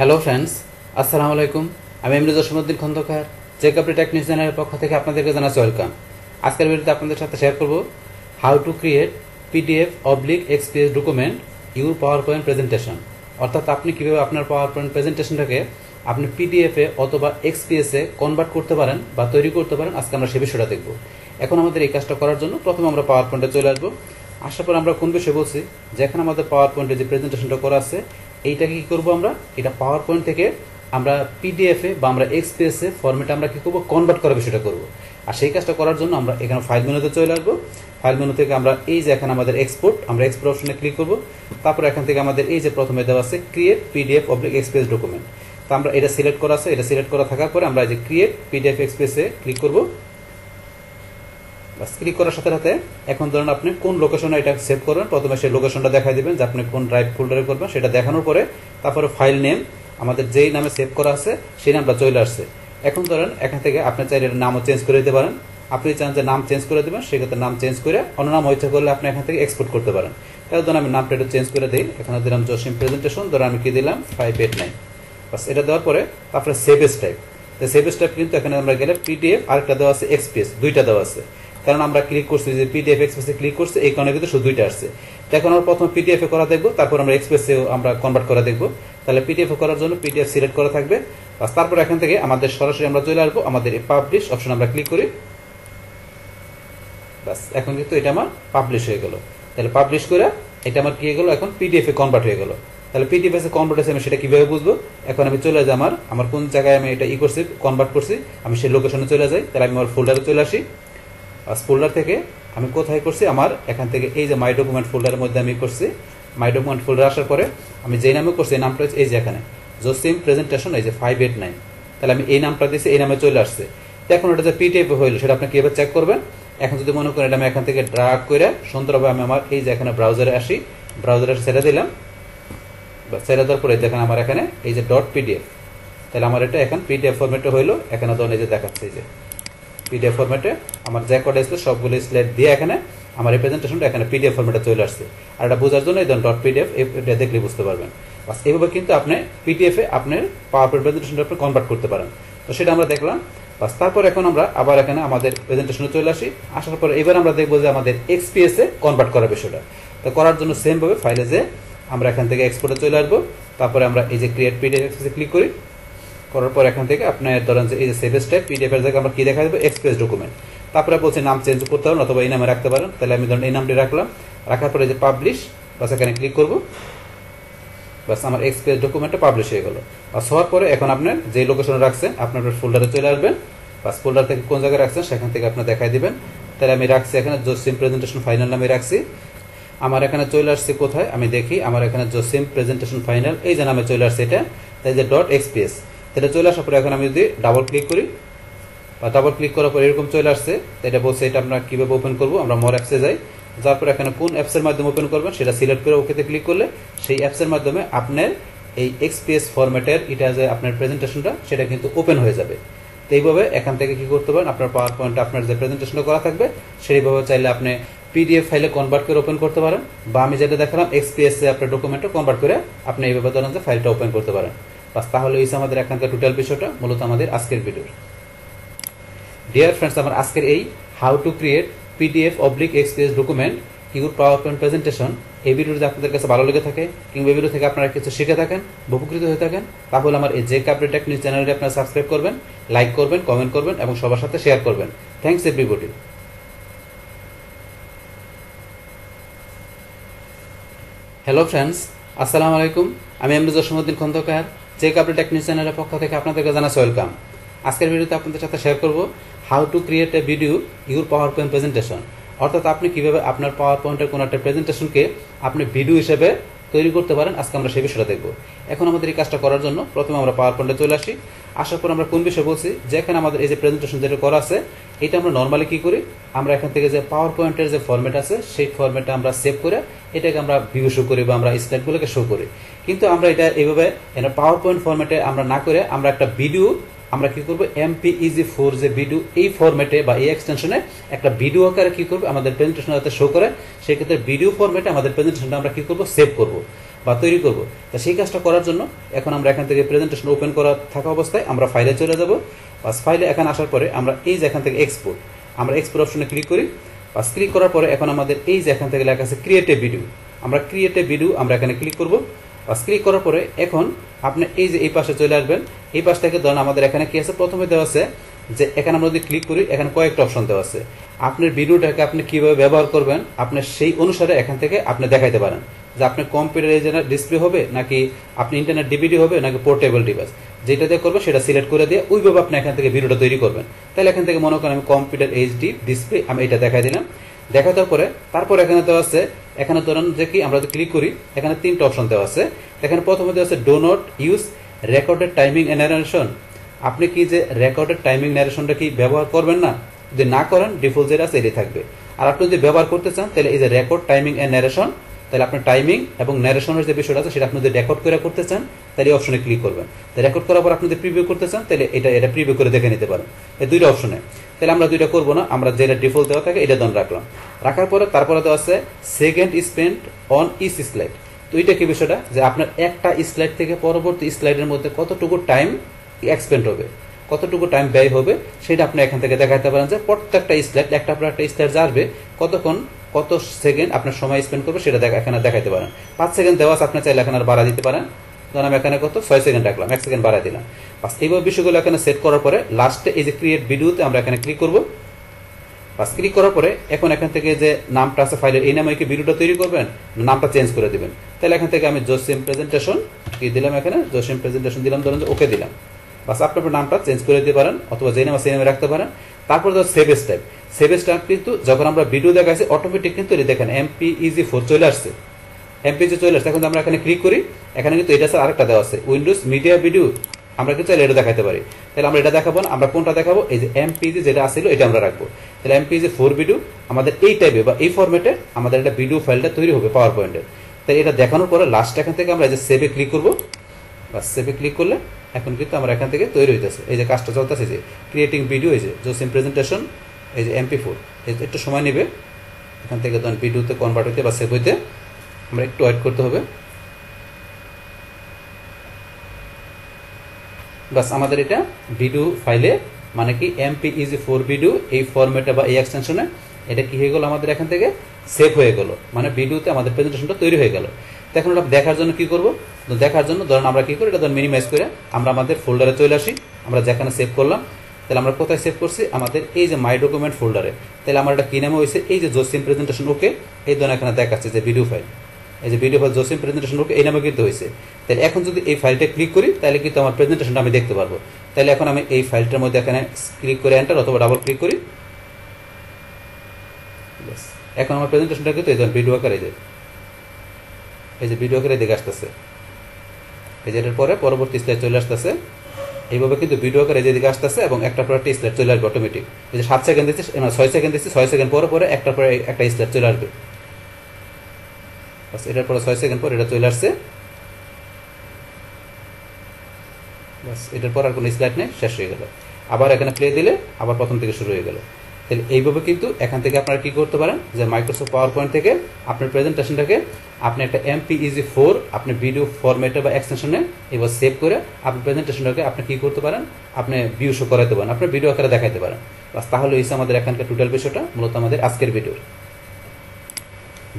Hello friends अस्सलामुअलैकुम M Jasimuddin Khandakar JK update technician पक्ष आपके जानाई वेलकाम। आज के भिडियोते आपनादेर साथे शेयर करब how to create PDF oblique XPS document your PowerPoint presentation, अर्थात आपनी किभाबे आपनार पावरपॉइंट प्रेजेंटेशनटाके आपनी पीडीएफ ए अथवा एक्सपीएस ए कनभार्ट करते पारेन बा तैरी करते पारेन। आजके आमरा सेई बिषयटा देखब। एखन आमादेर एई काजटा करार जन्य प्रथमे आमरा पावरपॉइंटे चले आसबो। आसार पर आमरा कोन बिषये बोलछि जे एखाने आमादेर पावरपॉइंटे जे प्रेजेंटेशनटा करा आछे এইটা কি করব আমরা, এটা পাওয়ার পয়েন্ট থেকে আমরা পিডিএফ এ বা আমরা এক্সপিএস এ ফরম্যাটে আমরা কি করব, কনভার্ট করার বিষয়টা করব। আর সেই কাজটা করার জন্য আমরা এখানে ফাইল মেনুতে চলে আসব। ফাইল মেনু থেকে আমরা এই যে এখানে আমাদের এক্সপোর্ট, আমরা এক্সপোর্ট অপশনে ক্লিক করব। তারপর এখান থেকে আমাদের এই যে প্রথমে দেওয়া আছে create PDF oblique XPS document, তো আমরা এটা সিলেক্ট করা আছে। এটা সিলেক্ট করা থাকার পরে আমরা এই যে ক্রিয়েট পিডিএফ এক্সপিএস এ ক্লিক করব। বাস ক্লিক করার সাথে সাথে এখন ধরুন আপনি কোন লোকেশনে এটা সেভ করবেন, প্রথমে সেই লোকেশনটা দেখাই দিবেন যে আপনি কোন ড্রাইভ ফোল্ডারে করবেন। সেটা দেখানোর পরে তারপরে ফাইল নেম আমাদের যেই নামে সেভ করা আছে সেই নামটা চলে আসছে। এখন ধরেন এখান থেকে আপনি চাইলে নামও চেঞ্জ করে দিতে পারেন। আপনি চান যে নাম চেঞ্জ করে দেবেন, সেক্ষেত্রে নাম চেঞ্জ করে অন্য নাম হইতে করলে আপনি এখান থেকে এক্সপোর্ট করতে পারেন। তাহলে ধরুন আমি নামটা একটু চেঞ্জ করে দিই, এখানে দিলাম জসিম প্রেজেন্টেশন, ধরুন আমি কি দিলাম 589। বাস এটা দেওয়ার পরে তারপরে সেভ স্টাইপ, তো সেভ স্টাইপ কিন্তু এখানে আমরা গেলে পিডিএফ আর একটা দেওয়া আছে এক্সপিএস, দুইটা দেওয়া আছে। কারণ আমরা ক্লিক করছি যে পিডিএফ এক্সপ্রেসে ক্লিক করছি, এই কারণে কিন্তু শুধু দুইটা আসছে। এখন আমরা প্রথম পিডিএফ এ করা দেখব, তারপর আমরা এক্সপ্রেসে আমরা কনভার্ট করা দেখব। তাহলে পিডিএফ করার জন্য পিডিএফ সিলেক্ট করা থাকবে। তারপর এখান থেকে আমাদের সরাসরি আমরা চলে আসবো, আমাদের এই পাবলিশ অপশন আমরা ক্লিক করি। বাস এখন কিন্তু এটা আমার পাবলিশ হয়ে গেল। তাহলে পাবলিশ করে এটা আমার কি হয়ে গেল, এখন পিডিএফ এ কনভার্ট হয়ে গেল। তাহলে পিডিএফ এ কনভার্ট হয়েছে আমি সেটা কিভাবে বুঝবো, এখন আমি চলে যাই আমার আমার কোন জায়গায় আমি এটা ই করছি কনভার্ট করছি, আমি সেই লোকেশনে চলে যাই। তাহলে আমি আমার ফোল্ডারে চলে আসি। ফোল্ডার থেকে আমি কোথায় করছি, আমার এখান থেকে এই যে মাই ডকুমেন্ট ফোল্ডারের মধ্যে আমি করছি। মাই ডকুমেন্ট ফোল্ডার আসার পরে আমি যেই নামে করছি এই নামটা হচ্ছে এই যে এখানে জসিম প্রেজেন্টেশন, এই যে 589। তাহলে আমি এই নামটা দিয়েছি, এই নামে চলে আসছে। এখন ওটা যে পিডিএফ হইলো সেটা আপনি কীভাবে চেক করবেন, এখন যদি মনে করেন আমি এখান থেকে ড্রাগ করে সুন্দরভাবে আমি আমার এই যে এখানে ব্রাউজারে আসি, ব্রাউজারে ছেড়ে দিলাম। বা ছেড়ে দেওয়ার পরে দেখেন আমার এখানে এই যে ডট পিডিএফ, তাহলে আমার এটা এখন পিডিএফ ফরম্যাটে হইলো। এখানে ধরুন এই যে দেখাচ্ছে যে পিডিএফ ফরম্যাটে আমার যে কটা আসলে সবগুলো স্লাইড দিয়ে এখানে আমার এই প্রেজেন্টেশনটা এখানে পিডিএফ ফরম্যাটে চলে আসছে। আর এটা বোঝার জন্য এই ডট পিডিএফ এটা দেখলে বুঝতে পারবেন। বাস এইভাবে কিন্তু আপনি পিডিএফ এ আপনার পাওয়ারপয়েন্ট প্রেজেন্টেশনটা আপনি কনভার্ট করতে পারেন। তো সেটা আমরা দেখলাম। বাস তারপর এখন আমরা আবার এখানে আমাদের প্রেজেন্টেশনে চলে আসি। আসার পরে এবার আমরা দেখবো যে আমাদের এক্সপিএস এ কনভার্ট করার বিষয়টা। তো করার জন্য সেমভাবে ফাইলে যে আমরা এখান থেকে এক্সপোর্টে চলে আসবো। তারপরে আমরা এই যে ক্রিয়েট পিডিএফ এ ক্লিক করি। করার পর এখান থেকে আপনার ধরেন যে এই যে সেভ স্টেপ পিডিএফ এর জায়গায় আমরা কি দেখা দেবো এক্সপ্রেস ডকুমেন্ট। তারপরে বলছে নাম চেঞ্জ করতে পারেন অথবা এই নামে রাখতে পারেন। তাহলে আমি ধরেন এই নামটি রাখলাম। রাখার পরে যে পাবলিশ, বাস এখানে ক্লিক করবো। বাস আমার এক্সপ্রেস ডকুমেন্টটা পাবলিশ হয়ে গেল। আর হওয়ার পরে এখন আপনার যে লোকেশনে রাখছেন আপনার ফোল্ডারে চলে আসবেন। বাস ফোল্ডার থেকে কোন জায়গায় রাখছেন সেখান থেকে আপনার দেখাই দিবেন। তাহলে আমি রাখছি এখানে জসিম প্রেজেন্টেশন ফাইনাল নামে রাখছি। আমার এখানে চলে আসছে কোথায় আমি দেখি, আমার এখানে জসিম প্রেজেন্টেশন ফাইনাল এই যে নামে চলে আসছে এটা, তাই যে ডট এক্সপিএস। এটা চলে আসার পরে এখন আমি যদি ডাবল ক্লিক করি বা ডাবল ক্লিক করার পরে এরকম চলে আসছে। তো এটা বলছে এটা আমরা কীভাবে ওপেন করবো, আমরা মোর অ্যাপসে যাই। যার পরে এখানে কোন অ্যাপসের মাধ্যমে ওপেন করবেন সেটা সিলেক্ট করে ওকেতে ক্লিক করলে সেই অ্যাপসের মাধ্যমে আপনার এই এক্সপিএস ফরম্যাটের এটা যে আপনার প্রেজেন্টেশনটা সেটা কিন্তু ওপেন হয়ে যাবে। তো এইভাবে এখান থেকে কী করতে পারেন, আপনার পাওয়ার পয়েন্টটা আপনার যে প্রেজেন্টেশনটা করা থাকবে সেইভাবে চাইলে আপনি পিডিএফ ফাইলে কনভার্ট করে ওপেন করতে পারেন, বা আমি যেটা দেখালাম এক্সপিএস এ আপনার ডকুমেন্টটা কনভার্ট করে আপনি এইভাবে ধরেন যে ফাইলটা ওপেন করতে পারেন। বাস তাহলে এই আমাদের এখানকার টোটাল বিষয়টা মূলত আমাদের আজকের ভিডিও। ডিয়ার ফ্রেন্ডস, আমার আজকের এই how to create PDF oblique XPS document your PowerPoint presentation এই ভিডিও যদি আপনাদের কাছে ভালো লেগে থাকে কিংবা ভিডিও থেকে আপনারা কিছু শিখে থাকেন উপকৃত হয়ে থাকেন, তাহলে আমার এই JK Update Technology চ্যানেলটি আপনারা সাবস্ক্রাইব করবেন, লাইক করবেন, কমেন্ট করবেন এবং সবার সাথে শেয়ার করবেন। Thanks everybody. হ্যালো ফ্রেন্ডস, আসসালামু আলাইকুম। আমি M Jasimuddin Khandakar JK Update Technician এর পক্ষ থেকে আপনাদেরকে জানাই ওয়েলকাম। আজকের ভিডিওতে আপনাদের সাথে শেয়ার করব how to create a video your PowerPoint presentation, অর্থাৎ আপনি কিভাবে আপনার পাওয়ারপয়েন্টের কোনো একটা প্রেজেন্টেশনকে আপনি ভিডিও হিসেবে তৈরি করতে পারেন। আজকে আমরা সেই বিষয়টা দেখব। এখন আমাদের এই কাজটা করার জন্য প্রথমে আমরা পাওয়ারপয়েন্টে চলে আসি। আসার পর আমরা কোন বিষয়ে বলছি, যেখানে আমাদের এই যে প্রেজেন্টেশন যেটা করা আছে এটা আমরা নর্মালি কি করি, আমরা এখান থেকে যে পাওয়ারপয়েন্টের যে ফরম্যাট আছে সেই ফরম্যাটটা আমরা সেভ করে এটাকে আমরা ভিউ শো করি বা আমরা স্লাইডগুলোকে শো করি। কিন্তু আমরা এটা এইভাবে পাওয়ারপয়েন্ট ফরম্যাটে আমরা না করে আমরা একটা ভিডিও আমরা কি করব, MP4 যে ভিডিও এই ফরম্যাটে বা এই এক্সটেনশনে একটা ভিডিও আকারে কি করব আমাদের প্রেজেন্টেশন যাতে শো করে, সেক্ষেত্রে ভিডিও ফরম্যাটে আমাদের প্রেজেন্টেশনটা আমরা কি করব সেভ করব। तैरि करब तो सेई काजटा करार जन्य एखन आमरा एखान थेके प्रेजेंटेशन ओपेन करा थाका अवस्थाय आमरा फाइले चले जाब। बास फाइले एखाने आसार परे आमरा एई जे एखान थेके एक्सपोर्ट आमरा एक्सपोर्ट अपशने क्लिक करी। बास क्लिक करार परे एखन आमादेर एई जे एखान थेके लेखा आछे क्रिएटिव भिडियो आमरा क्रिएटिव भिडियो आमरा एखाने क्लिक करब। बास क्लिक करार परे एखन आपनि एई जे एई पाशे चले आसबेन एई पाशटाके धरेन आमादेर एखाने कि आछे प्रथमे देওয়া आछे যে এখানে আমরা যদি ক্লিক করি এখানে কয়েকটা অপশন দেওয়া আছে আপনার ভিডিওটাকে আপনি কিভাবে ব্যবহার করবেন আপনি সেই অনুসারে এখান থেকে আপনি দেখাইতে পারেন যে আপনি কম্পিউটারে যেন ডিসপ্লে হবে নাকি আপনি ইন্টারনেট ডিভিডি হবে নাকি পোর্টেবল ডিভাইস যেটা দিয়ে করবে সেটা সিলেক্ট করে দিয়ে ওইভাবে আপনি এখান থেকে ভিডিওটা তৈরি করবেন। তাহলে এখান থেকে মনে করেন আমি কম্পিউটার এইচডি ডিসপ্লে আমি এটা দেখাই দিলাম দেখাতে পরে তারপর এখানে দেওয়া আছে এখানে ধরুন যে কি আমরা যদি ক্লিক করি এখানে তিনটা অপশন দেওয়া আছে। এখানে প্রথমে দেওয়া আছে do not use recorded timing and narration আপনি কি যে রেকর্ডেড টাইমিং ন্যারেশনটা কি ব্যবহার করবেন না যদি না করেন ডিফল্ট যেটা আছে এটাই থাকবে। আর আপনি যদি ব্যবহার করতে চান তাহলে এই যে রেকর্ড টাইমিং এন্ড ন্যারেশন তাহলে আপনি টাইমিং এবং ন্যারেশনের যে বিষয়টা আছে সেটা আপনি যদি রেকর্ড করে করতে চান তাহলে এই অপশনে ক্লিক করবেন। তো রেকর্ড করার পর আপনি যদি প্রিভিউ করতে চান তাহলে এটা প্রিভিউ করে দেখে নিতে পারেন এই দুইটা অপশনে। তাহলে আমরা দুইটা করব না আমরা যেটা ডিফল্ট দেওয়া থাকে এটা দন রাখলাম রাখার পরে তারপরে দেওয়া আছে second spend on each slide তো এটা কি বিষয়টা যে আপনার একটা স্লাইড থেকে পরবর্তী স্লাইডের মধ্যে কতটুকু টাইম এক্সপেন্ড হবে কতটুকু টাইম ব্যয় হবে সেটা আপনি এখান থেকে দেখাতে পারেন যে প্রত্যেকটা স্লাইড একটা পর একটা স্লাইড যাবে কতক্ষণ কত সেকেন্ড আপনার সময় স্পেন্ড করবে সেটা এখানে দেখাতে পারেন। 5 সেকেন্ড দেওয়া আছে আপনি চাইলে এখানে আর বাড়া দিতে পারেন ধরুন আমি এখানে কত 6 সেকেন্ড রাখলাম 1 সেকেন্ড বাড়া দিলাম। বাস এইভাবে বিষয়গুলো এখানে সেট করার পরে লাস্টে এই যে ক্রিয়েট ভিডিওতে আমরা এখানে ক্লিক করব। বাস ক্লিক করার পরে এখন এখান থেকে যে নামটা আছে ফাইলের এই নামে কি ভিডিওটা তৈরি করবেন নামটা চেঞ্জ করে দিবেন। তাহলে এখান থেকে আমি জসিম প্রেজেন্টেশন কি দিলাম এখানে জসিম প্রেজেন্টেশন দিলাম ধরুন ওকে দিলাম। বাস আপনি আপনার নামটা চেঞ্জ করে দিতে পারেন অথবা যে নাম আছে সেই নামে রাখতে পারেন। তারপর ধরো সেভ স্টেপ কিন্তু যখন আমরা ভিডিও দেখাচ্ছি অটোমেটিক কিন্তু এটা দেখেন MP4 চলে আসছে MP4 চলে আসছে। এখন আমরা এখানে ক্লিক করি এখানে কিন্তু এটা স্যার আরেকটা দেওয়া আছে উইন্ডোজ মিডিয়া ভিডিও আমরা কিন্তু চাইলে এটা দেখাতে পারি। তাহলে আমরা এটা দেখাবো না আমরা কোনটা দেখাবো এই যে MP4 যেটা আসছিল এটা আমরা রাখবো। তাহলে MP4 ভিডিও আমাদের এই টাইপে বা এই ফরম্যাটে আমাদের একটা ভিডিও ফাইলটা তৈরি হবে পাওয়ার পয়েন্টে। তাই এটা দেখানোর পরে লাস্ট এখান থেকে আমরা এই যে সেভে ক্লিক করবো। বাস সেভে ক্লিক করলে এখন কিন্তু আমরা এখান থেকে তৈরি হইতেছে এই যে কাজটা চলতেছে যে ক্রিয়েটিং ভিডিও এই যে জসিম প্রেজেন্টেশন এই যে MP4 একটু সময় নেবে এখান থেকে তখন ভিডিওতে কনভার্ট হইতে বা সেভ হইতে আমরা একটু ওয়েট করতে হবে। বাস আমাদের এটা ভিডিও ফাইলে মানে কি MP4 ভিডিও এই ফরম্যাটে বা এই এক্সটেনশনে এটা কি হয়ে গেল আমাদের এখান থেকে সেভ হয়ে গেল মানে ভিডিওতে আমাদের প্রেজেন্টেশনটা তৈরি হয়ে গেল। এখন এটা দেখার জন্য কি করব দেখার জন্য ধরুন আমরা কি করি এটা ধরুন মিনিমাইজ করে আমরা আমাদের ফোল্ডারে চলে আসি আমরা যেখানে সেভ করলাম। তাহলে আমরা কোথায় সেভ করছি আমাদের এই যে মাই ডকুমেন্ট ফোল্ডারে। তাহলে আমার এটা কি নামে হয়েছে এই যে জসিম প্রেজেন্টেশন ওকে এই ধরুন এখানে দেখাচ্ছে যে ভিডিও ফাইল এই যে video file Jasim presentation okay এই নামে কিন্তু হয়েছে। তাহলে এখন যদি এই ফাইলটা ক্লিক করি তাহলে কিন্তু আমার প্রেজেন্টেশনটা আমি দেখতে পারবো। তাহলে এখন আমি এই ফাইলটার মধ্যে এখানে ক্লিক করে এন্টার অথবা ডাবল ক্লিক করি এখন আমার প্রেজেন্টেশনটা কিন্তু এই ধরুন ভিডিও আকারে যায় এই যে ভিডিও আকারে দেখে আসতেছে এই যে এটার পরে পরবর্তী স্লাইড চলে আসতেছে এইভাবে কিন্তু ভিডিও আকারে যেদিকে আসতেছে এবং একটা পর একটা স্লাইড চলে আসবে অটোমেটিক এই যে 7 সেকেন্ড দিচ্ছে না 6 সেকেন্ড দিচ্ছে 6 সেকেন্ড পরে একটা স্লাইড চলে আসবে। বাস এটার পরে 6 সেকেন্ড পর এটা চলে আসছে। বাস এটার পর আর কোনো স্লাইড নেই শেষ হয়ে গেল। আবার এখানে প্লে দিলে আবার প্রথম থেকে শুরু হয়ে গেল। তাহলে এইভাবে কিন্তু এখান থেকে আপনারা কি করতে পারেন যে মাইক্রোসফট পাওয়ার পয়েন্ট থেকে আপনার প্রেজেন্টেশনটাকে আপনি একটা MP4 আপনি ভিডিও ফরম্যাটে বা এক্সটেনশনে এবার সেভ করে আপনি প্রেজেন্টেশনটাকে আপনি কি করতে পারেন আপনি ভিউ শো করাতে পারেন আপনি ভিডিও আকারে দেখাতে পারেন। বাস তাহলে এই আমাদের এখানকার টোটাল বিষয়টা মূলত আমাদের আজকের ভিডিও।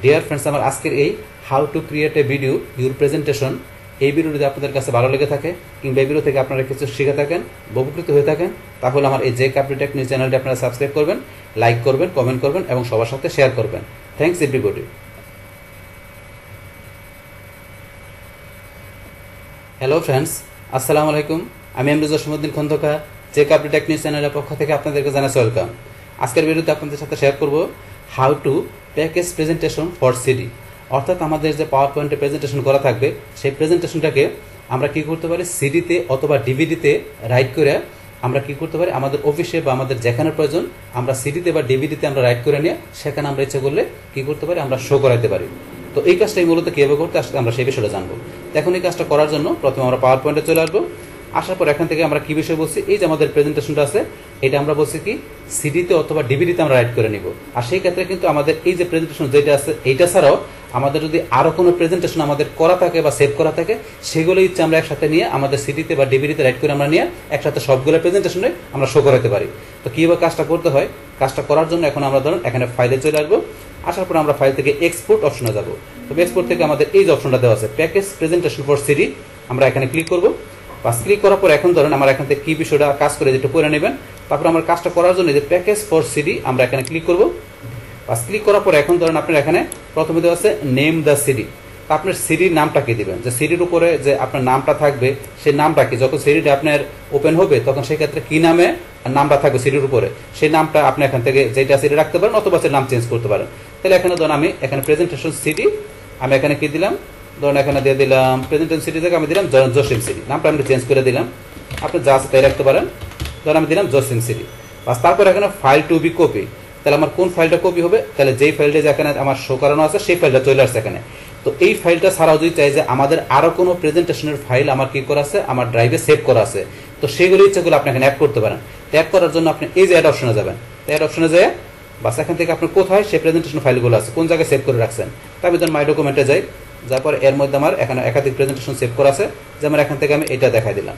ডিয়ার ফ্রেন্ডস আমার আজকের এই how to create a video your presentation এই ভিডিও যদি আপনাদের কাছে ভালো লেগে থাকে কিংবা এই ভিডিও থেকে আপনারা কিছু শিখে থাকেন উপকৃত হয়ে থাকেন তাহলে আমার এই JK Update Technology চ্যানেলটি আপনারা সাবস্ক্রাইব করবেন লাইক করবেন কমেন্ট করবেন এবং সবার সাথে শেয়ার করবেন। Thanks everybody. হ্যালো ফ্রেন্ডস আসসালামু আলাইকুম আমি MD Jasimuddin Khandakar JK Update Technology চ্যানেলের পক্ষ থেকে আপনাদেরকে জানাচ্ছি ওয়েলকাম। আজকের ভিডিওতে আপনাদের সাথে শেয়ার করব how to package presentation for CD অর্থাৎ আমাদের যে পাওয়ার পয়েন্টে প্রেজেন্টেশন করা থাকবে সেই প্রেজেন্টেশনটাকে আমরা কি করতে পারি সিডিতে অথবা ডিভিডিতে রাইট করে আমরা কি করতে পারি আমাদের অফিসে বা আমাদের যেখানে প্রয়োজন আমরা সিডিতে বা ডিভিডিতে আমরা রাইট করে নিয়ে সেখানে আমরা ইচ্ছা করলে কি করতে পারি আমরা শো করাতে পারি। তো এই কাজটাই মূলত কীভাবে করতে আসলে আমরা সেই বিষয়টা জানবো। এখন এই কাজটা করার জন্য প্রথমে আমরা পাওয়ার পয়েন্টে চলে আসবো আসার পর এখান থেকে আমরা কি বিষয় বলছি এই যে আমাদের প্রেজেন্টেশনটা আছে এটা আমরা বলছি কি সিডিতে অথবা ডিভিডিতে আমরা রাইট করে নিব। আর সেই ক্ষেত্রে কিন্তু আমাদের এই যে প্রেজেন্টেশন যেটা আছে এইটা ছাড়াও हमारे जो आरो कोनो प्रेजेंटेशन हमारे करा था के बा सेव करा था के शेगोले इच्छा हम एक साथे निये हमारे सीडी ते बा डीवीडी ते राइट करे हम निये एक साथे सबगुलो प्रेजेंटेशने हम शो कराते पारी। तो किभाबे काजटा करते हय काजटा करार जोन्नो एखन आमरा धरुन एखाने फाइले चले आसबो। आसार पर आमरा फाइल थेके एक्सपोर्ट अपशने जाबो। तो एक्सपोर्ट थेके आमादेर एई जे अपशनटा देওয়া আছে প্যাকেজ প্রেজেন্টেশন ফর সিডি আমরা এখানে ক্লিক করব। পাস ক্লিক করার পর এখন ধরুন আমার এখান থেকে কি বিষয়টা কাজ করে যেটা পড়ে নেবেন। তারপর আমার কাজটা করার জন্য যে প্যাকেজ ফর সিডি আমরা এখানে ক্লিক করব। পাস ক্লিক করার পর এখন ধরুন আপনার এখানে প্রথমে দেওয়া আছে নেম দা সিডি। তো আপনার সিডির নামটাকে দিবেন যে সিডির উপরে যে আপনার নামটা থাকবে সেই নামটাকে যখন সিডিটা আপনার ওপেন হবে তখন সেই ক্ষেত্রে কি নামে নামটা থাকবে সিডির উপরে সেই নামটা আপনি এখান থেকে যেটা সিডি রাখতে পারেন অথবা সে নাম চেঞ্জ করতে পারেন। তাহলে এখানে ধরুন আমি এখানে প্রেজেন্টেশন সিডি আমি এখানে কি দিলাম ধরুন এখানে দিয়ে দিলাম প্রেজেন্টেশন সিডি থেকে আমি দিলাম জসিম সিডি। নামটা আমি চেঞ্জ করে দিলাম আপনি যা আছে তাই রাখতে পারেন। ধরুন আমি দিলাম জসিম সিডি। বাস তারপর এখানে ফাইল টু বি কপি তাহলে আমার কোন ফাইলটা কপি হবে তাহলে যেই ফাইলটা যেখানে আমার শো করানো আছে সেই ফাইলটা চলে আসছে এখানে। তো এই ফাইলটা ছাড়াও যদি চাই যে আমাদের আরো কোনো প্রেজেন্টেশনের ফাইল আমার কি করা আছে আমার ড্রাইভে সেভ করা আছে তো সেগুলো ইচ্ছাগুলো আপনি এখানে অ্যাড করতে পারেন। অ্যাড করার জন্য আপনি এই যে অ্যাড অপশনে যাবেন। অ্যাড অপশনে যেয়ে বাস এখান থেকে আপনি কোথায় সেই প্রেজেন্টেশন ফাইলগুলো আছে কোন জায়গায় সেভ করে রাখছেন তারপর যখন মাই ডকুমেন্টে যাই যার পর এর মধ্যে আমার এখানে একাধিক প্রেজেন্টেশন সেভ করা আছে যেমন এখান থেকে আমি এটা দেখাই দিলাম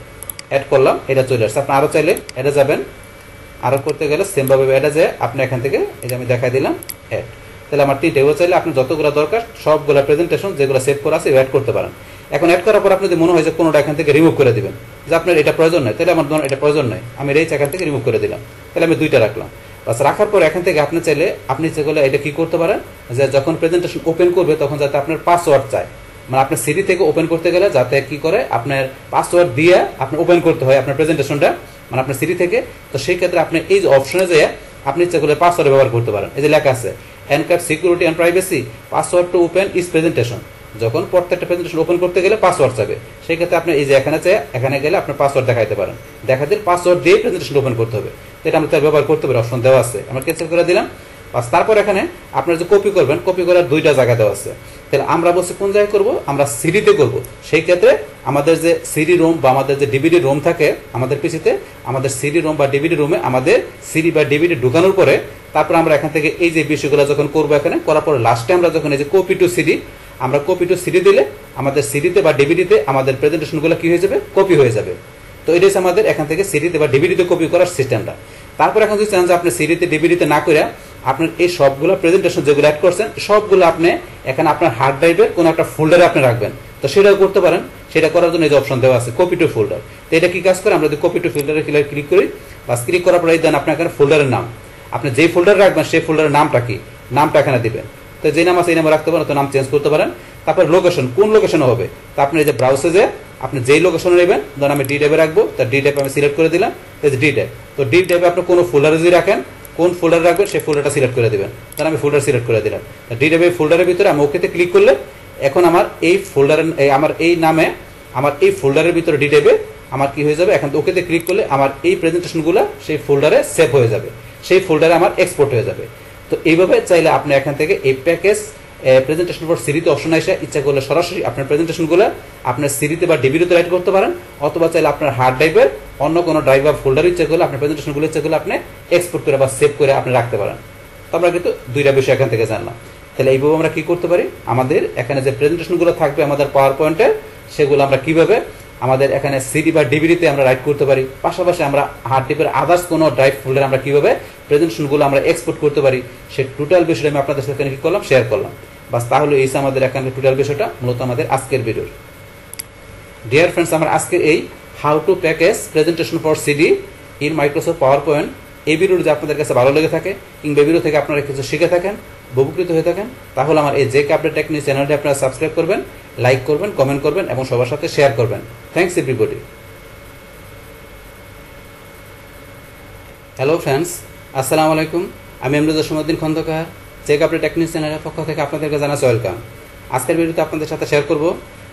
অ্যাড করলাম এটা চলে আসছে। আপনি আরও চাইলে এটা যাবেন আরও করতে গেলে সেমভাবে এটা যায় আপনি এখান থেকে এটা আমি দেখাই দিলাম অ্যাড। তাহলে আমার টি টেবল চাইলে আপনি যতগুলো দরকার সবগুলো প্রেজেন্টেশন যেগুলো সেভ করা আছে অ্যাড করতে পারেন। এখন অ্যাড করার পর আপনি যদি মনে হয় যে কোনোটা এখান থেকে রিমুভ করে দেবেন যে আপনার এটা প্রয়োজন নয় তাহলে আমার ধরুন এটা প্রয়োজন নয় আমি রেইচ এখান থেকে রিমুভ করে দিলাম তাহলে আমি দুইটা রাখলাম। বাস রাখার পর এখান থেকে আপনি চাইলে আপনি যেগুলো এটা কি করতে পারেন যে যখন প্রেজেন্টেশন ওপেন করবে তখন যাতে আপনার পাসওয়ার্ড চায় মানে আপনার সিডি থেকে ওপেন করতে গেলে যাতে কি করে আপনার পাসওয়ার্ড দিয়ে আপনি ওপেন করতে হয় আপনার প্রেজেন্টেশনটা মানে আপনার সিডি থেকে। তো সেই ক্ষেত্রে আপনি এই যে অপশনে যেয়ে আপনি যেগুলো পাসওয়ার্ড ব্যবহার করতে পারেন এই যে লেখা আছে encrypt security and privacy password to open is presentation যখন প্রত্যেকটা প্রেজেন্টেশন ওপেন করতে গেলে পাসওয়ার্ড চাইবে সেই ক্ষেত্রে আপনি এই যে এখানে চাই এখানে গেলে আপনার পাসওয়ার্ড দেখাইতে পারেন দেখা দিলে পাসওয়ার্ড দিয়ে প্রেজেন্টেশন ওপেন করতে হবে। তো এটা আমরা তার ব্যবহার করতে পারি অপশন দেওয়া আছে আমরা ক্যান্সেল করে দিলাম। বাস তারপর এখানে আপনার যে কপি করবেন কপি করার দুইটা জায়গা দেওয়া আছে তাহলে আমরা বলছি কোন জায়গায় করবো আমরা সিডিতে করবো। সেই ক্ষেত্রে আমাদের যে সিডি রুম বা আমাদের যে ডিভিডি রুম থাকে আমাদের পিছিতে আমাদের সিডি রুম বা ডিভিডি রুমে আমাদের সিডি বা ডিভিডি ঢুকানোর পরে তারপর আমরা এখান থেকে এই যে বিষয়গুলো যখন করবো এখানে করার পরে লাস্টে আমরা যখন এই যে কপি টু সিডি আমরা কপি টু সিডি দিলে আমাদের সিডিতে বা ডিভিডিতে আমাদের প্রেজেন্টেশনগুলো কি হয়ে যাবে কপি হয়ে যাবে। তো এটাই আমাদের এখান থেকে সিডিতে বা ডিভিডিতে কপি করার সিস্টেমটা। তারপর এখন যদি চান যে আপনি সিডিতে ডিভিডিতে না করে আপনার এই সবগুলো প্রেজেন্টেশন যেগুলো অ্যাড করছেন সবগুলো আপনি এখানে আপনার হার্ড ড্রাইভের কোনো একটা ফোল্ডারে আপনি রাখবেন। তো সেটাও করতে পারেন। সেটা করার জন্য এই যে অপশন দেওয়া আছে কপি টু ফোল্ডার। তো এটা কি কাজ করে আমরা যদি কপি টু ফোল্ডারে ক্লিক করি বা ক্লিক করার পরে দেন আপনার এখানে ফোল্ডারের নাম আপনি যে ফোল্ডারে রাখবেন সেই ফোল্ডারের নামটা কি নামটা এখানে দেবেন। তো যে নাম আছে এই নামে রাখতে পারেন তো নাম চেঞ্জ করতে পারেন। তারপর লোকেশন কোন লোকেশনে হবে তা আপনি এই যে ব্রাউজে যে আপনি যেই লোকেশনে নেবেন ধরুন আমি ডি ট্যাবে রাখবো তা ডি ট্যাব আমি সিলেক্ট করে দিলাম এই যে ডি ট্যাব। তো ডি ট্যাবে আপনি কোনো ফোল্ডারে যদি রাখেন কোন ফোল্ডার রাখবেন সেই ফোল্ডারটা সিলেক্ট করে দেবেন। তাহলে আমি ফোল্ডার সিলেক্ট করে দিলাম ডি ট্যাবে ফোল্ডারের ভিতরে আমি ওকেতে ক্লিক করলে এখন আমার এই ফোল্ডারে আমার এই নামে আমার এই ফোল্ডারের ভিতরে ডি ট্যাবে আমার কি হয়ে যাবে এখন ওকেতে ক্লিক করলে আমার এই প্রেজেন্টেশনগুলো সেই ফোল্ডারে সেভ হয়ে যাবে সেই ফোল্ডারে আমার এক্সপোর্ট হয়ে যাবে। তো এইভাবে চাইলে আপনি এখান থেকে এই প্যাকেজ প্রেজেন্টেশন ফর সিডিতে অপশন আসে ইচ্ছা করলে সরাসরি আপনার প্রেজেন্টেশনগুলো আপনার সিডিতে বা ডিভিডিতে রাইড করতে পারেন অথবা চাইলে আপনার হার্ড ড্রাইভের অন্য কোনো ড্রাইভ বা ফোল্ডার ইচ্ছা করলে আপনার প্রেজেন্টেশনগুলো ইচ্ছা করলে আপনি এক্সপোর্ট করে বা সেভ করে আপনি রাখতে পারেন। তো আমরা কিন্তু দুইটা বিষয় এখান থেকে জানলাম। তাহলে এইভাবে আমরা কি করতে পারি আমাদের এখানে যে প্রেজেন্টেশনগুলো থাকবে আমাদের পাওয়ার পয়েন্টের সেগুলো আমরা কিভাবে আমাদের এখানে সিডি বা ডিভিডিতে আমরা রাইড করতে পারি পাশাপাশি আমরা হার্ড ড্রাইভের আদার্স কোনো ড্রাইভ ফোল্ডারে আমরা কীভাবে প্রেজেন্টেশনগুলো আমরা এক্সপোর্ট করতে পারি সে টোটাল বিষয়টা আমি আপনাদের সাথে কি করলাম শেয়ার করলাম। বাস তাহলে এই আমাদের এখানে টোটাল বিষয়টা মূলত আমাদের আজকের ভিডিওর। ডিয়ার ফ্রেন্ডস আমার আজকের এই how to package presentation for CD in Microsoft power point এই ভিডিও যদি আপনাদের কাছে ভালো লেগে থাকে কিংবা ভিডিও থেকে আপনারা কিছু শিখে থাকেন উপকৃত হয়ে থাকেন তাহলে আমার এই JK Update Technology চ্যানেলটি আপনারা সাবস্ক্রাইব করবেন লাইক করবেন কমেন্ট করবেন এবং সবার সাথে শেয়ার করবেন। Thanks everybody. হ্যালো ফ্রেন্ডস আসসালামু আলাইকুম আমি এমরুজ্জামানুদ্দিন খন্দকার JK Update Technology চ্যানেলের পক্ষ থেকে আপনাদেরকে জানাচ্ছি ওয়েলকাম। আজকের ভিডিওতে আপনাদের সাথে শেয়ার করব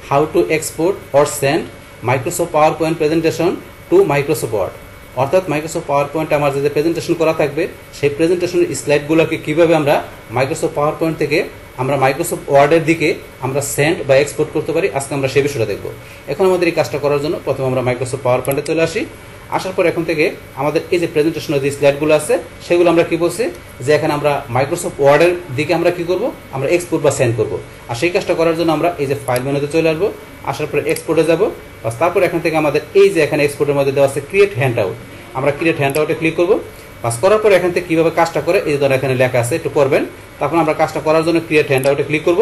how to export or send Microsoft power point presentation to Microsoft Word অর্থাৎ মাইক্রোসফট পাওয়ার পয়েন্ট আমার যে প্রেজেন্টেশন করা থাকবে সেই প্রেজেন্টেশনের স্লাইডগুলোকে কীভাবে আমরা মাইক্রোসফট পাওয়ার পয়েন্ট থেকে আমরা মাইক্রোসফট ওয়ার্ডের দিকে আমরা সেন্ড বা এক্সপোর্ট করতে পারি আজকে আমরা সেই বিষয়টা দেখব। এখন আমাদের এই কাজটা করার জন্য প্রথমে আমরা মাইক্রোসফট পাওয়ার পয়েন্টে চলে আসি। আসার পর এখন থেকে আমাদের এই যে প্রেজেন্টেশনের যে স্লাইডগুলো আছে সেগুলো আমরা কি বলছি যে এখন আমরা মাইক্রোসফট ওয়ার্ডের দিকে আমরা কি করব আমরা এক্সপোর্ট বা সেন্ড করব। আর সেই কাজটা করার জন্য আমরা এই যে ফাইল মেনুতে চলে আসব, আসার পর এক্সপোর্টে যাব, তারপর এখন থেকে আমাদের এই যে এখানে এক্সপোর্টের মধ্যে দেওয়া আছে ক্রিয়েট হ্যান্ডআউট, আমরা ক্রিয়েট হ্যান্ডআউটে ক্লিক করব। পাস করার পর এখান থেকে কীভাবে কাজটা করে এই ধরনের এখানে লেখা আছে একটু করবেন, তখন আমরা কাজটা করার জন্য ক্রিয়েট হ্যান্ডআউটে ক্লিক করব।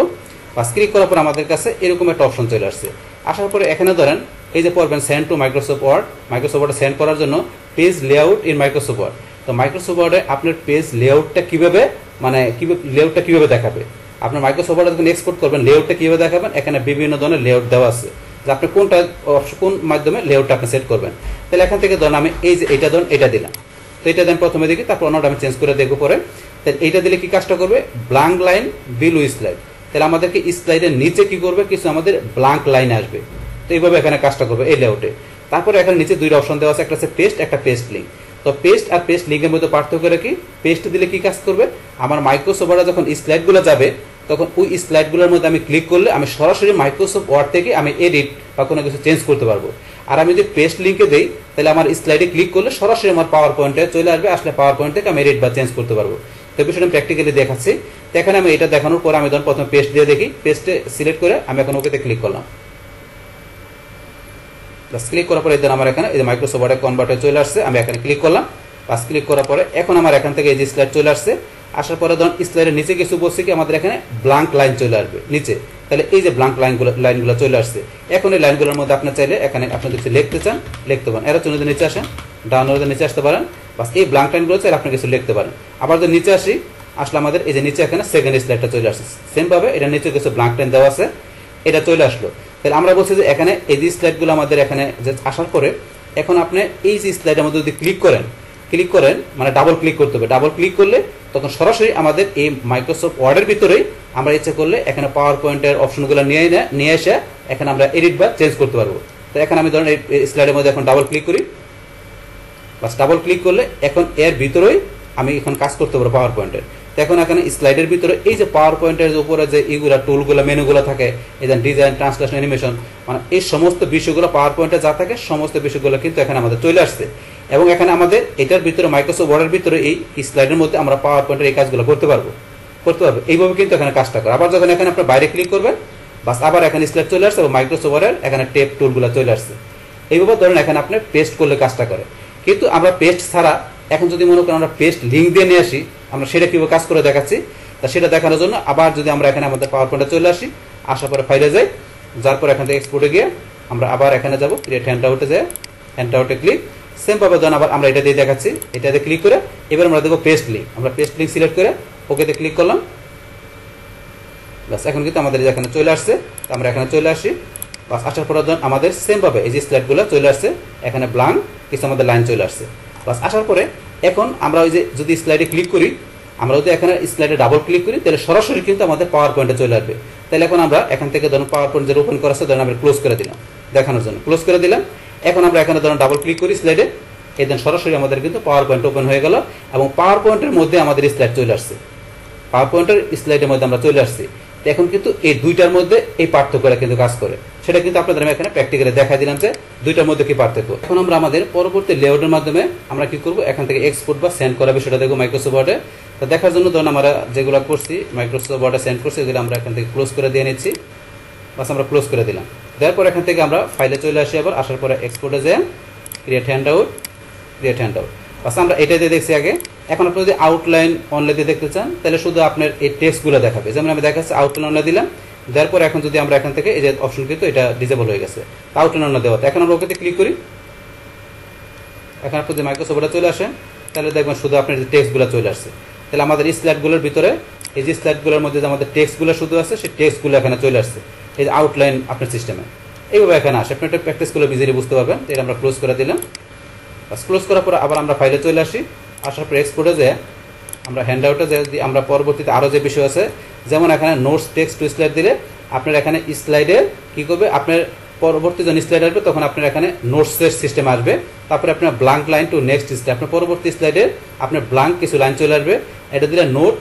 পাস ক্লিক করার পর আমাদের কাছে এরকম একটা অপশন চলে আসছে, আসার পরে এখানে ধরেন এই যে পড়বেন send to Microsoft Word, Microsoft ওয়ার্ডে সেন্ড করার জন্য page layout in Microsoft Word. তো মাইক্রোসফট ওয়ার্ডে আপনার পেজ লেআউটটা কীভাবে মানে লেআউটটা কীভাবে দেখাবে, আপনার মাইক্রোসফট ওয়ার্ডে যখন এক্সপোর্ট করবেন লেআউটটা কীভাবে দেখাবেন এখানে বিভিন্ন ধরনের লেআউট দেওয়া আছে যে আপনি কোনটা কোন মাধ্যমে লেআউটটা আপনি সেট করবেন। তাহলে এখান থেকে ধরেন আমি এই যে এটা ধরুন এটা দিলাম, তো এটা দেন প্রথমে দেখি, তারপর অন্যটা আমি চেঞ্জ করে দেখবো পরে। তাহলে এইটা দিলে কি কাজটা করবে ব্ল্যাঙ্ক লাইন বিলো স্লাইড, তাহলে আমাদেরকে স্লাইডের নিচে কি করবে কিছু আমাদের ব্ল্যাঙ্ক লাইন আসবে। তো এইভাবে এখানে কাজটা করবে এই লেআউটে। তারপরে এখানে নিচে দুইটা অপশন দেওয়া আছে, একটা হচ্ছে পেস্ট, একটা পেস্ট লিঙ্ক। তো পেস্ট আর পেস্ট লিঙ্কের মধ্যে পার্থক্য কি, পেস্ট দিলে কি কাজ করবে আমার মাইক্রোসফট ওয়ার্ডে যখন স্লাইডগুলো যাবে তখন ওই স্লাইডগুলোর মধ্যে আমি ক্লিক করলে আমি সরাসরি মাইক্রোসফট ওয়ার্ড থেকে আমি এডিট বা কোনো কিছু চেঞ্জ করতে পারবো। আর আমি যদি পেস্ট লিঙ্কে দিই তাহলে আমার স্লাইডে ক্লিক করলে সরাসরি আমার পাওয়ার পয়েন্টে চলে আসবে, আসলে পাওয়ার পয়েন্ট থেকে আমি এডিট বা চেঞ্জ করতে পারবো। তো বিষয়টা আমি প্র্যাকটিক্যালি দেখাচ্ছি। তো এখানে আমি এটা দেখানোর পর আমি ধরুন প্রথমে পেস্ট দিয়ে দেখি, পেস্টে সিলেক্ট করে আমি এখন ওকেতে ক্লিক করলাম। প্লাস ক্লিক করার পরে আমার এখানে এই যে মাইক্রোসফট ওয়ার্ডে কনভার্টার চলে আসছে, আমি এখানে ক্লিক করলাম। প্লাস ক্লিক করার পরে এখন আমার এখান থেকে এই যে স্লাইড চলে আসছে, আসার পরে ধরুন স্লাইডের নিচে কিছু বলছে কি আমাদের এখানে ব্ল্যাঙ্ক লাইন চলে আসবে নিচে। তাহলে এই যে ব্ল্যাঙ্ক লাইনগুলো চলে আসছে, এখন এই লাইনগুলোর মধ্যে আপনার চাইলে এখানে আপনি যদি লিখতে চান লিখতে পারেন, এরা চলে নিচে আসেন ডাউনলোডের নিচে আসতে পারেন, বাস এই ব্ল্যাঙ্ক লাইনগুলো চাইলে আপনি কিছু লিখতে পারেন। আবার যদি নিচে আসি, আসলে আমাদের এই যে নিচে এখানে সেকেন্ড স্লাইডটা চলে আসছে, সেমভাবে এটা নিচে কিছু ব্ল্যাঙ্ক লাইন দেওয়া আছে এটা চলে আসলো। তাহলে আমরা বলছি যে এখানে এই যে স্লাইডগুলো আমাদের এখানে আসার পরে এখন আপনি এই যে স্লাইডের মধ্যে যদি ক্লিক করেন মানে ডাবল ক্লিক করতে হবে, ডাবল ক্লিক করলে তখন সরাসরি আমাদের এই মাইক্রোসফট ওয়ার্ডের ভিতরেই আমরা ইচ্ছা করলে এখানে পাওয়ার পয়েন্টের অপশনগুলো নিয়ে এসে এখানে আমরা এডিট বা চেঞ্জ করতে পারবো। তো এখানে আমি ধরেন এই স্লাইডের মধ্যে এখন ডাবল ক্লিক করি, বাস ডাবল ক্লিক করলে এখন এর ভিতরেই আমি এখন কাজ করতে পারবো পাওয়ার পয়েন্টের। তো এখন এখানে স্লাইডের ভিতরে এই যে পাওয়ার পয়েন্টের উপরে যে এইগুলো টুলগুলো মেনুগুলো থাকে এই যে ডিজাইন ট্রান্সলেশন অ্যানিমেশন মানে এই সমস্ত বিষয়গুলো পাওয়ার পয়েন্টে যা থাকে সমস্ত বিষয়গুলো কিন্তু এখানে আমাদের চলে আসছে। এবং এখানে আমাদের এটার ভিতরে মাইক্রোসফট ওয়ার্ডের ভিতরে এই স্লাইডের মধ্যে আমরা পাওয়ার পয়েন্টের এই কাজগুলো করতে পারবো এইভাবে কিন্তু এখানে কাজটা করে। আবার যখন এখানে আপনার বাইরে ক্লিক করবেন বাস আবার এখানে স্লাইড চলে আসছে এবং মাইক্রোসফট ওয়ার্ডের এখানে টেপ টুলগুলো চলে আসছে। এইভাবে ধরেন এখানে আপনি পেস্ট করলে কাজটা করে, কিন্তু আমরা পেস্ট ছাড়া এখন যদি মনে করেন আমরা পেস্ট লিঙ্ক দিয়ে নিয়ে আসি, আমরা সেটা কীভাবে কাজ করে দেখাচ্ছি। তা সেটা দেখানোর জন্য আবার যদি আমরা এখানে আমাদের পাওয়ার পয়েন্টে চলে আসি, আসার পরে ফাইলে যাই, যার পর এখান থেকে এক্সপোর্টে গিয়ে আমরা আবার এখানে যাব ক্রিয়েট হ্যান্ডআউটে যাই, হ্যান্ডআউটে ক্লিক, সেমভাবে ধরুন আবার আমরা এটা দিয়ে দেখাচ্ছি, এটাতে ক্লিক করে এবার আমরা দেখব পেস্ট লিঙ্ক, আমরা পেস্ট লিঙ্ক সিলেক্ট করে ওকেতে ক্লিক করলাম। বাস এখন কিন্তু আমাদের এখানে চলে আসছে, আমরা এখানে চলে আসি, বাস আসার পরে ধরুন আমাদের সেমভাবে এই যে স্লাইডগুলো চলে আসছে, এখানে ব্ল্যাঙ্ক কিছু আমাদের লাইন চলে আসছে। বাস আসার পরে এখন আমরা ওই যে যদি স্লাইডে ক্লিক করি, আমরা যদি এখানে স্লাইডে ডাবল ক্লিক করি তাহলে সরাসরি কিন্তু আমাদের পাওয়ার পয়েন্টে চলে আসবে। তাহলে এখন আমরা এখান থেকে ধরুন পাওয়ার পয়েন্ট যে ওপেন করা আছে ধরুন আমরা ক্লোজ করে দিলাম দেখানোর জন্য, ক্লোজ করে দিলাম। এখন আমরা এখানে ধরুন ডাবল ক্লিক করি স্লাইডে, এই দেন সরাসরি আমাদের কিন্তু পাওয়ার পয়েন্ট ওপেন হয়ে গেল এবং পাওয়ার পয়েন্টের মধ্যে আমাদের স্লাইড চলে আসছে, পাওয়ার পয়েন্টের স্লাইডের মধ্যে আমরা চলে আসছি। তো এখন কিন্তু এই দুইটার মধ্যে এই পার্থক্যটা কিন্তু কাজ করে, সেটা কিন্তু আপনাদের আমি এখানে প্র্যাকটিক্যালি দেখা দিলাম যে দুইটার মধ্যে কি পার্থক্য। এখন আমরা আমাদের পরবর্তী লেআউটের মাধ্যমে আমরা কি করব এখান থেকে এক্সপোর্ট বা সেন্ড করাবে সেটা দেখবো মাইক্রোসফট ওয়ার্ডে। তো দেখার জন্য ধরুন আমরা যেগুলো করছি মাইক্রোসফট ওয়ার্ডে সেন্ড করছি এগুলো আমরা এখান থেকে ক্লোজ করে দিয়ে নিচ্ছি, বাস আমরা ক্লোজ করে দিলাম। তারপর এখান থেকে আমরা ফাইলে চলে আসি, আবার আসার পরে এক্সপোর্টে যাই ক্রিয়েট হ্যান্ডআউট, বাস আমরা এটা দিয়ে দেখছি আগে। এখন আপনি যদি আউটলাইন অনলাইন দিয়ে দেখতে চান তাহলে শুধু আপনার এই টেক্সটগুলো দেখাবে, যেমন আমি দেখাচ্ছি আউটলাইন অনলাইন দিলাম, দেওয়ার পর এখন যদি আমরা এখান থেকে এই যে অপশন কিন্তু এটা ডিসেবল হয়ে গেছে আউটলাইন অনলাইন দেওয়াতে। এখন আমরা ওকেতে ক্লিক করি, এখন আপনি যদি মাইক্রোসফট ওয়ার্ডে চলে আসেন তাহলে দেখবেন শুধু আপনার যে টেক্সটগুলো চলে আসছে। তাহলে আমাদের এই স্লাইডগুলোর ভিতরে এই যে স্লাইডগুলোর মধ্যে যে আমাদের টেক্সটগুলো শুধু আছে সেই টেক্সটগুলো এখানে চলে আসছে এই যে আউটলাইন আপনার সিস্টেমে এইভাবে এখানে আসে। আপনি একটা প্র্যাকটিস করলে ইজিলি বুঝতে পারবেন। এটা আমরা ক্লোজ করে দিলাম, ক্লোজ করার পর আবার আমরা ফাইলে চলে আসি, আসার পর এক্সপোর্টে যেয়ে আমরা হ্যান্ডআউটে যদি আমরা পরবর্তীতে আরও যে বিষয় আছে যেমন এখানে নোটস টেক্সট টু স্লাইড দিলে আপনার এখানে স্লাইডে কী করবে আপনার পরবর্তী যখন স্লাইড আসবে তখন আপনার এখানে নোটসের সিস্টেম আসবে, তারপরে আপনার blank line to next slide আপনার পরবর্তী স্লাইডে আপনার ব্ল্যাঙ্ক কিছু লাইন চলে আসবে, এটা দিলে নোট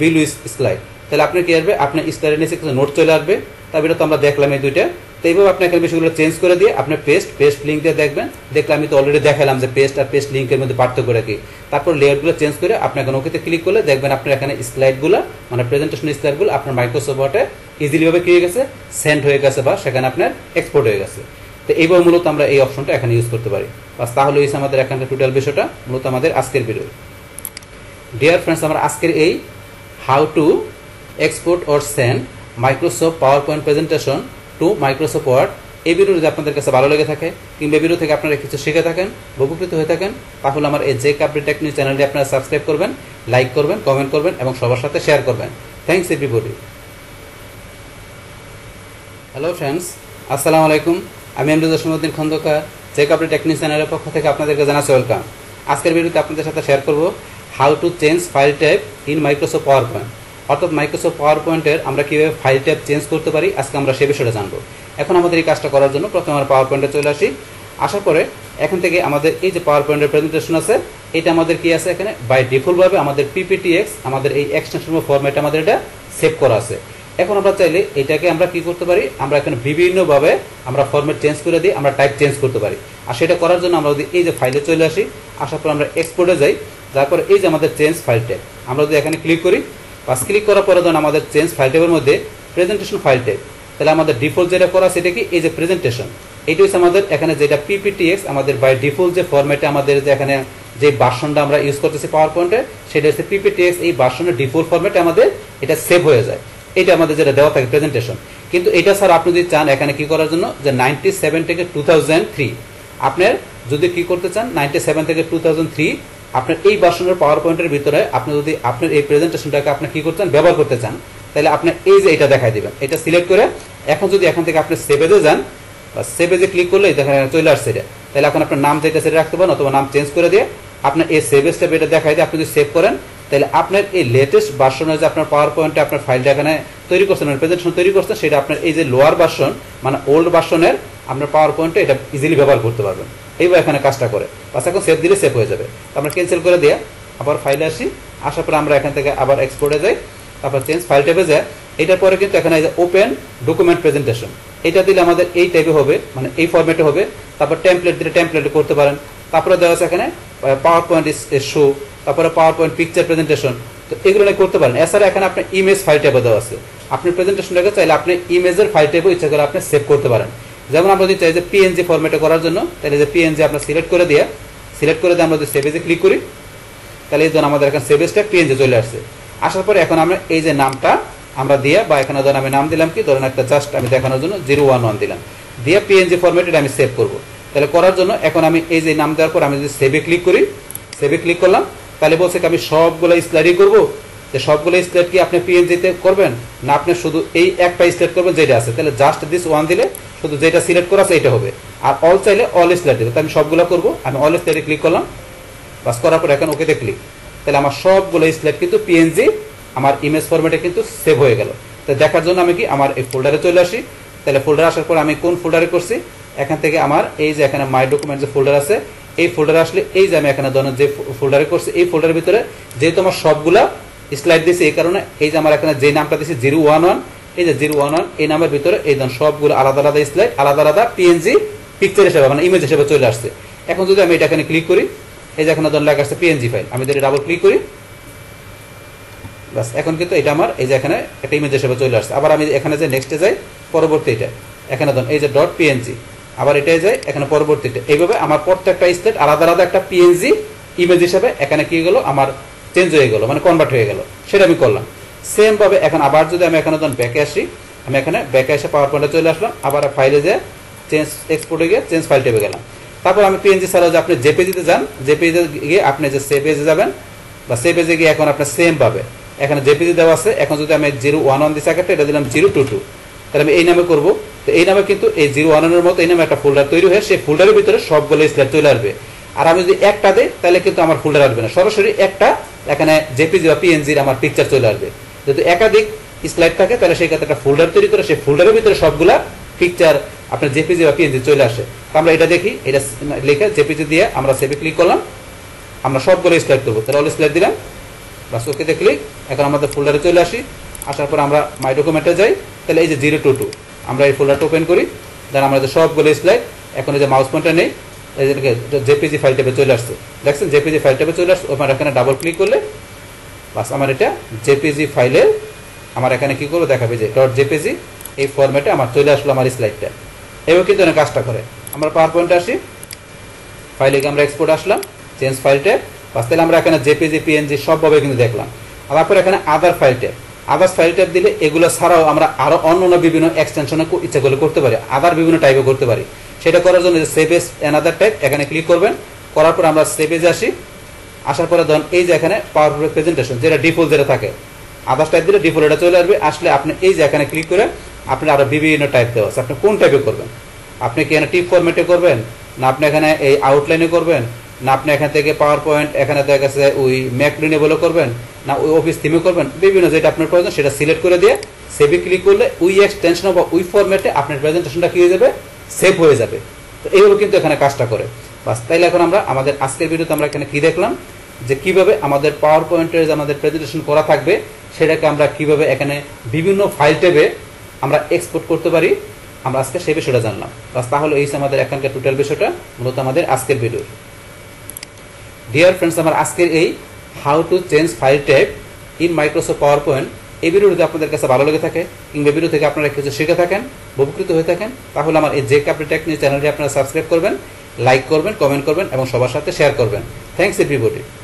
বিলু স্লাইড, তাহলে আপনার কী আসবে আপনার স্লাইডের নিচে কিছু নোট চলে আসবে। তারপরে তো আমরা দেখলাম এই দুইটা, तो এইভাবে আপনি এখানে বিষয়গুলো চেঞ্জ করে দিয়ে আপনি পেস্ট লিংক দিয়ে দেখবেন। দেখলে আমি তো অলরেডি দেখালাম যে পেস্ট আর পেস্ট লিংকের মধ্যে পার্থক্য রাখি। তারপর লেয়ারগুলো চেঞ্জ করে আপনি এখানে ওকেতে ক্লিক করলে দেখবেন আপনার এখানে স্লাইডগুলো মানে প্রেজেন্টেশন স্লাইডগুলো আপনার মাইক্রোসফট ওয়ার্ডে ইজিলি ভাবে কি হয়ে গেছে, সেন্ড হয়ে গেছে বা সেখানে আপনার এক্সপোর্ট হয়ে গেছে। তো এইভাবে মূলত আমরা এই অপশনটা এখানে ইউজ করতে পারি। বাস তাহলে এই আমাদের এখানকার টোটাল বিষয়টা মূলত আমাদের আজকের ভিডিও। ডিয়ার ফ্রেন্ডস, আমরা আজকের এই how to export or send Microsoft power point presentation to Microsoft Word এই ভিডিও যদি আপনাদের কাছে ভালো লেগে থাকে কিংবা ভিডিও থেকে আপনারা কিছু শিখে থাকেন বা উপকৃত হয়ে থাকেন তাহলে আমার এই JK Update Technology চ্যানেলটি আপনারা সাবস্ক্রাইব করবেন, লাইক করবেন, কমেন্ট করবেন এবং সবার সাথে শেয়ার করবেন। Thanks everybody. হ্যালো ফ্রেন্ডস, আসসালামু আলাইকুম। আমি MD Khandakar, JK Update Technology চ্যানেলের পক্ষ থেকে আপনাদেরকে জানাচ্ছি ওয়েলকাম। আজকের ভিডিওতে আপনাদের সাথে শেয়ার করব how to change file type in Microsoft power point, অর্থাৎ মাইক্রোসফট পাওয়ার পয়েন্টের আমরা কীভাবে ফাইল টাইপ চেঞ্জ করতে পারি আজকে আমরা সে বিষয়টা জানবো। এখন আমাদের এই কাজটা করার জন্য প্রথমে আমরা পাওয়ার পয়েন্টে চলে আসি। আসার পরে এখান থেকে আমাদের এই যে পাওয়ার পয়েন্টের প্রেজেন্টেশন আছে এটা আমাদের কি আছে এখানে বাই ডিফল্টভাবে আমাদের PPTX আমাদের এই এক্সটেনশন ফরম্যাটে আমাদের এটা সেভ করা আছে। এখন আমরা চাইলে এটাকে আমরা কি করতে পারি, আমরা এখানে বিভিন্নভাবে আমরা ফরম্যাট চেঞ্জ করে দিই, আমরা টাইপ চেঞ্জ করতে পারি। আর সেটা করার জন্য আমরা যদি এই যে ফাইলে চলে আসি, আসার পর আমরা এক্সপোর্টে যাই, তারপরে এই যে আমাদের চেঞ্জ ফাইল টাইপ আমরা যদি এখানে ক্লিক করি, পাস ক্লিক করার পরে ধরুন আমাদের চেঞ্জ ফাইল টাইপের মধ্যে প্রেজেন্টেশন ফাইল টাইপ, তাহলে আমাদের ডিফল্ট যেটা করা সেটা কি এই যে প্রেজেন্টেশন, এইটা হচ্ছে আমাদের এখানে যেটা PPTX আমাদের বাই ডিফল্ট যে ফরম্যাটে আমাদের যে এখানে যে ভার্সনটা আমরা ইউজ করতেছি পাওয়ার পয়েন্টে সেটা হচ্ছে PPTX। এই ভার্সনের ডিফল্ট ফরম্যাটে আমাদের এটা সেভ হয়ে যায়, এটা আমাদের যেটা দেওয়া থাকে প্রেজেন্টেশন। কিন্তু এটা স্যার আপনি যদি চান এখানে কি করার জন্য যে 97 থেকে 2003 আপনার যদি কি করতে চান 97 থেকে 2003 আপনার এই ভার্সনের পাওয়ার পয়েন্টের ভিতরে আপনি যদি আপনার এই প্রেজেন্টেশনটাকে আপনি কি করতে চান ব্যবহার করতে চান তাহলে আপনি এই যে এটা দেখাই দিবেন, এটা সিলেক্ট করে এখন যদি এখান থেকে আপনি সেভে যান বা সেভে যে ক্লিক করলে দেখেন চলে আসছে এটা। তাহলে এখন আপনার নাম যেটা সেটা রাখতে পারেন অথবা নাম চেঞ্জ করে দিয়ে আপনার এই সেভে স্টেপ এটা দেখাই দিয়ে আপনি যদি সেভ করেন তাহলে আপনার এই লেটেস্ট ভার্সনের যে আপনার পাওয়ার পয়েন্টে আপনার ফাইলটা এখানে তৈরি করছেন মানে প্রেজেন্টেশন তৈরি করছেন সেটা আপনার এই যে লোয়ার ভার্সন মানে ওল্ড ভার্সনের আপনার পাওয়ার পয়েন্টে এটা ইজিলি ব্যবহার করতে পারবেন। এইবার এখানে কাজটা করে বাস এখন সেভ দিলে সেভ হয়ে যাবে। আমরা ক্যান্সেল করে দিয়ে আবার ফাইলে আসি, আসার পরে আমরা এখান থেকে আবার এক্সপোর্টে যাই, তারপর চেঞ্জ ফাইল টাইপে যায়। এটার পরে কিন্তু এখানে ওপেন ডকুমেন্ট প্রেজেন্টেশন এটা দিলে আমাদের এই টাইপে হবে মানে এই ফরম্যাটে হবে। তারপর টেমপ্লেট দিলে টেমপ্লেট করতে পারেন, তারপরে দেওয়া আছে এখানে পাওয়ার পয়েন্ট শো, তারপরে পাওয়ার পয়েন্ট পিকচার প্রেজেন্টেশন, তো এগুলো করতে পারেন। এছাড়া এখানে আপনার ইমেজ ফাইল টাইপে দেওয়া আছে, আপনি প্রেজেন্টেশনটাকে চাইলে আপনি ইমেজের ফাইল টাইপে ইচ্ছা করে আপনি সেভ করতে পারেন। যেমন আমরা যদি চাই যে PNG ফরম্যাটে করার জন্য তাহলে যে PNG আমরা সিলেক্ট করে দিয়ে আমরা যদি সেভ এজে ক্লিক করি তাহলে এই ধরুন আমাদের এখানে সেভ এজটা PNG চলে আসছে। আসার পরে এখন আমরা এই যে নামটা আমরা দিয়ে বা এখানে ধরুন আমি নাম দিলাম কি ধরুন একটা জাস্ট আমি দেখানোর জন্য 011 দিলাম, দিয়ে PNG ফরম্যাটে আমি সেভ করব। তাহলে করার জন্য এখন আমি এই যে নাম দেওয়ার পর আমি যদি সেভে ক্লিক করি, সেভে ক্লিক করলাম তাহলে বলছে আমি সবগুলো স্লাইডই করবো। যে সবগুলো স্লাইড কি আপনি PNG-তে করবেন না আপনি শুধু এই একটা স্লাইড করবেন যেটা আছে, তাহলে জাস্ট দিস ওয়ান দিলে শুধু যেটা সিলেক্ট করা আছে এটা হবে। আর অল চাইলে অল স্লাইড দেবে, আমি সবগুলো করবো, আমি অল স্লাইডে ক্লিক করলাম, বাস করার পর এখন ওকেতে ক্লিক, তাহলে আমার সবগুলো স্লাইড কিন্তু PNG আমার ইমেজ ফরম্যাটে কিন্তু সেভ হয়ে গেল। তো দেখার জন্য আমি কি আমার এই ফোল্ডারে চলে আসি, তাহলে ফোল্ডারে আসার পর আমি কোন ফোল্ডারে করছি এখান থেকে আমার এই যে এখানে মাই ডকুমেন্ট যে ফোল্ডার আছে এই ফোল্ডারে আসলে এই যে আমি এখানে ধরনের যে ফোল্ডারে করছি এই ফোল্ডারের ভিতরে যেহেতু আমার সবগুলা স্লাইড দিয়েছি এই কারণে এই যে আমার এখানে যে নামটা দিয়েছি 011 এই যে 011 এই নামের ভিতরে এই ধরুন সবগুলো আলাদা আলাদা স্লাইড আলাদা আলাদা PNG পিকচার হিসেবে মানে ইমেজ হিসেবে চলে আসছে। এখন যদি আমি এটা এখানে ক্লিক করি এই যে এখানে ধরুন লেখা আসছে PNG ফাইল, আমি যদি ডাবল ক্লিক করি বাস এখন কিন্তু এটা আমার এই যে এখানে একটা ইমেজ হিসেবে চলে আসছে। আবার আমি এখানে যে নেক্সটে যাই পরবর্তী এটা এখানে ধরুন এই যে .png আবার এটাই যাই এখানে পরবর্তীতে, এইভাবে আমার প্রত্যেকটা স্লাইড আলাদা আলাদা একটা PNG ইমেজ হিসেবে এখানে কি গেল আমার চেঞ্জ হয়ে গেল মানে কনভার্ট হয়ে গেল, সেটা আমি করলাম। সেম ভাবে এখন আবার যদি আমি এখানে ধরুন ব্যাকে আসি, আমি এখানে ব্যাকে এসে পাওয়ার পয়েন্টে চলে আসলাম, আবার ফাইলে যে চেঞ্জ এক্সপোর্টে গিয়ে চেঞ্জ ফাইল টেপে গেলাম। তারপর আমি PNG ছাড়াও যে আপনি JPG-তে যান, JPG-তে গিয়ে আপনি যে সেভ এজে যাবেন বা সেভ এজে গিয়ে এখন আপনার সেম ভাবে এখানে JPG দেওয়া আছে। এখন যদি আমি 011 দিচ্ছি একটা এটা দিলাম 022 তাহলে আমি এই নামে করবো, তো এই নামে কিন্তু এই 011-এর মতো এই নামে একটা ফোল্ডার তৈরি হয়ে সেই ফোল্ডারের ভিতরে সবগুলো স্লাইড চলে আসবে। আর আমি যদি একটা দিই তাহলে কিন্তু আমার ফোল্ডার আসবে না, সরাসরি একটা এখানে JPG বা PNG-র আমার পিকচার চলে আসবে। যদি একাধিক স্লাইড থাকে তাহলে সেই ক্ষেত্রে একটা ফোল্ডার তৈরি করে সেই ফোল্ডারের ভিতরে সবগুলা পিকচার আপনার JPG বা PNG চলে আসে। তো আমরা এটা দেখি, এটা লেখা JPG দিয়ে আমরা সেভে ক্লিক করলাম, আমরা সবগুলো স্লাইড করবো, তাহলে অল স্লাইড দিলাম বাস ওকেতে ক্লিক। এখন আমাদের ফোল্ডারে চলে আসি, আসার পর আমরা মাই ডকুমেন্টে যাই, তাহলে এই যে 022 আমরা এই ফোল্ডারটা ওপেন করি, दें हमारे सबगुलो स्लाइड एखोन जे माउस पॉइंटर नहीं जेपीजी फाइल टैबे चले आसছে দেখছেন जेपीजी फाइल टैबे चले आसছে ওখানে এখানে ডাবল ক্লিক করলে বাস আমার এটা जेपीजी फाइले আমার এখানে কি করব দেখাবে যে ডট जेपीजी এই ফরম্যাটে আমার চলে আসলো আমার স্লাইডটা এভাবে কিন্তু না কাজটা করে আমরা পাওয়ারপয়েন্ট আসি ফাইলে গিয়ে আমরা এক্সপোর্ট আসলাম চেঞ্জ ফাইল ট্যাব বাস তাহলে আমরা এখানে जेपीजी पीएनजी সবভাবে কিন্তু দেখলাম আর তারপর এখানে other file tab other file tab দিলে এগুলো ছাড়াও আমরা আরো অন্যান্য বিভিন্ন এক্সটেনশনে ইচ্ছাগুলো করতে পারি আদার বিভিন্ন টাইপে করতে পারি সেটা করার জন্য সেভ এজ অ্যানাদার টাইপ এখানে ক্লিক করবেন করার পর আমরা সেভ এজ আসি আসার পরে ধরুন এই যে এখানে পাওয়ারপয়েন্ট প্রেজেন্টেশন যেটা ডিফল্ট যেটা থাকে আদার টাইপ দিলে ডিফল্ট এটা চলে আসবে আসলে আপনি এই যে এখানে ক্লিক করে আপনি আরো বিভিন্ন টাইপ দেওয়া আছে আপনি কোন টাইপে করবেন আপনি কি এখানে টিপ ফরম্যাটে করবেন না আপনি এখানে এই আউটলাইনে করবেন না আপনি এখান থেকে পাওয়ারপয়েন্ট এখানে দেখা গেছে ওই ম্যাকডোনে বলে করবেন না ওই অফিস থিমে করবেন বিভিন্ন যেটা আপনার প্রয়োজন সেটা সিলেক্ট করে দিয়ে সেভে ক্লিক করলে ওই এক্সটেনশন বা ওই ফরম্যাটে আপনার প্রেজেন্টেশনটা কি হয়ে যাবে सेव हो जाए तो এইভাবে কিন্তু এখানে কাজটা করে বাস তাইলে এখন আমরা আমাদের আজকের ভিডিওতে আমরা এখানে কি দেখলাম যে কিভাবে আমাদের পাওয়ারপয়েন্টের যে আমাদের প্রেজেন্টেশন করা থাকবে সেটাকে আমরা কিভাবে এখানে বিভিন্ন ফাইল ট্যাবে আমরা এক্সপোর্ট করতে পারি আমরা আজকে সেই বিষয়টা জানলাম বাস তাহলে এই আমাদের এখানকার টোটাল বিষয়টা মূলত আমাদের আজকের ভিডিও ডিয়ার फ्रेंड्स আমার আজকের এই how to change file tab in Microsoft PowerPoint এই ভিডিও যদি আপনাদের কাছে ভালো লেগে থাকে কিংবা ভিডিও থেকে আপনারা কিছু শিখে থাকেন উপকৃত হয়ে থাকেন তাহলে আমার এই JK Update Technology চ্যানেলটি আপনারা সাবস্ক্রাইব করবেন লাইক করবেন কমেন্ট করবেন এবং সবার সাথে শেয়ার করবেন থ্যাঙ্কস এভরিবডি।